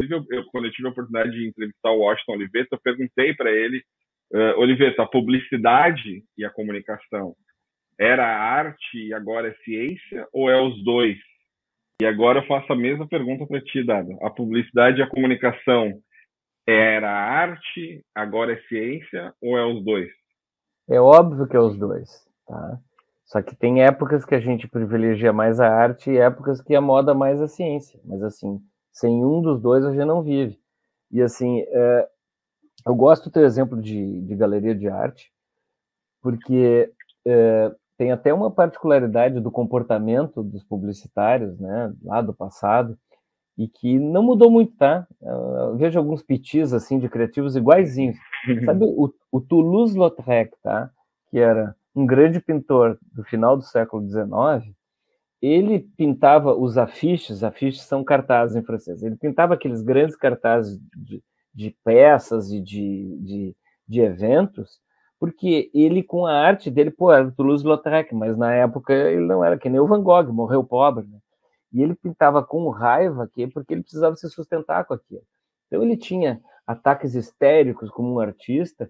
Inclusive, quando eu tive a oportunidade de entrevistar o Washington Oliveto, eu perguntei para ele, Oliveto, a publicidade e a comunicação era arte e agora é ciência, ou é os dois? E agora eu faço a mesma pergunta para ti, Dado. A publicidade e a comunicação era arte, agora é ciência, ou é os dois? É óbvio que é os dois, tá? Só que tem épocas que a gente privilegia mais a arte e épocas que a moda mais a ciência. Mas, assim, sem um dos dois a gente não vive. E, assim, eu gosto do teu exemplo de galeria de arte, porque... tem até uma particularidade do comportamento dos publicitários, né, lá do passado, e que não mudou muito, tá? Eu vejo alguns pitis, assim, de criativos iguaizinhos. Sabe o Toulouse-Lautrec, tá? Que era um grande pintor do final do século XIX, ele pintava os afiches, afiches são cartazes em francês, ele pintava aqueles grandes cartazes de peças e de eventos, porque ele, com a arte dele, pô, era Toulouse-Lautrec, mas na época ele não era que nem o Van Gogh, morreu pobre, né? E ele pintava com raiva aqui porque ele precisava se sustentar com aquilo. Então ele tinha ataques histéricos como um artista,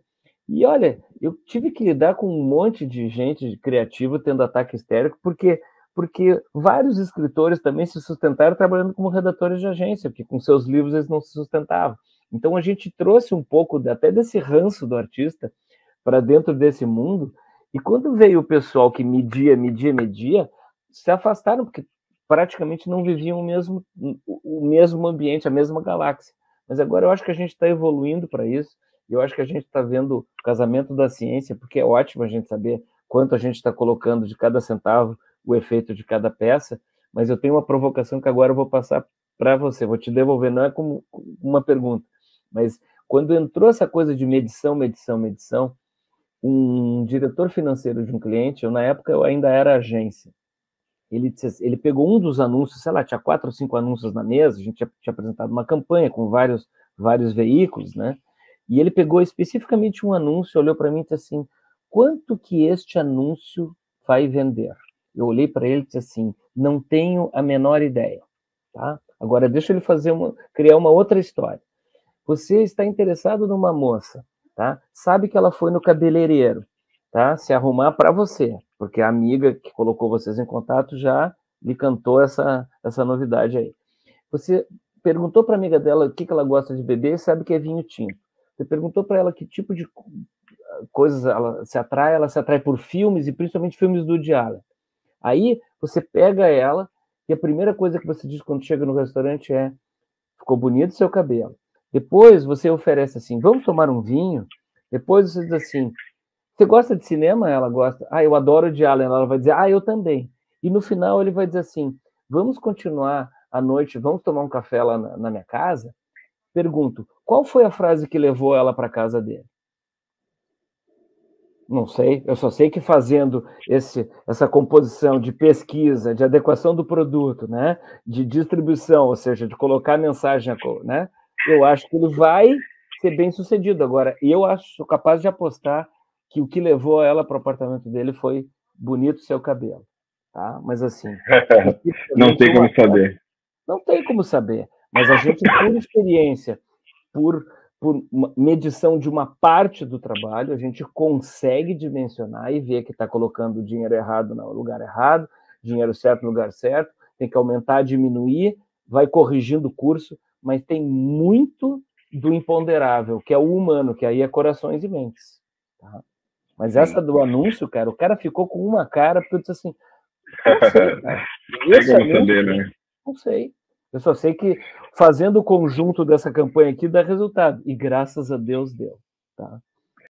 e olha, eu tive que lidar com um monte de gente criativa tendo ataque histérico, porque vários escritores também se sustentaram trabalhando como redatores de agência, porque com seus livros eles não se sustentavam. Então a gente trouxe um pouco até desse ranço do artista para dentro desse mundo, e quando veio o pessoal que media, se afastaram, porque praticamente não viviam o mesmo ambiente, a mesma galáxia. Mas agora eu acho que a gente está evoluindo para isso, e eu acho que a gente está vendo o casamento da ciência, porque é ótimo a gente saber quanto a gente está colocando de cada centavo, o efeito de cada peça, mas eu tenho uma provocação que agora eu vou passar para você, vou te devolver, não é como uma pergunta, mas quando entrou essa coisa de medição, um diretor financeiro de um cliente, eu na época eu ainda era agência, ele pegou um dos anúncios, sei lá, tinha 4 ou 5 anúncios na mesa, a gente tinha apresentado uma campanha com vários veículos, né? E ele pegou especificamente um anúncio, olhou para mim e disse assim, quanto que este anúncio vai vender? Eu olhei para ele e disse assim, não tenho a menor ideia, tá? Agora deixa ele criar uma outra história. Você está interessado numa moça, tá? Sabe que ela foi no cabeleireiro, tá? Se arrumar para você, porque a amiga que colocou vocês em contato já lhe cantou essa novidade aí. Você perguntou para a amiga dela o que ela gosta de beber e sabe que é vinho tinto. Você perguntou para ela que tipo de coisas ela se atrai por filmes, e principalmente filmes do diálogo. Aí você pega ela e a primeira coisa que você diz quando chega no restaurante é: ficou bonito seu cabelo. Depois você oferece assim, vamos tomar um vinho? Depois você diz assim, você gosta de cinema? Ela gosta. Ah, eu adoro de Allen. Ela vai dizer, ah, eu também. E no final ele vai dizer assim, vamos continuar a noite, vamos tomar um café lá na minha casa? Pergunto, qual foi a frase que levou ela para a casa dele? Não sei, eu só sei que fazendo essa composição de pesquisa, de adequação do produto, né? De distribuição, ou seja, de colocar a mensagem, né? Eu acho que ele vai ser bem sucedido. Agora, eu sou capaz de apostar que o que levou ela para o apartamento dele foi bonito seu cabelo, tá? Mas assim... não tem como saber. Não tem como saber, mas a gente, por experiência, por medição de uma parte do trabalho, a gente consegue dimensionar e ver que está colocando dinheiro errado no lugar errado, dinheiro certo no lugar certo, tem que aumentar, diminuir, vai corrigindo o curso, mas tem muito do imponderável, que é o humano, que aí é corações e mentes. Tá? Mas essa do anúncio, cara, o cara ficou com uma cara, porque eu disse assim, não sei, cara. Não sei. Eu só sei que fazendo o conjunto dessa campanha aqui dá resultado, e graças a Deus deu. Tá?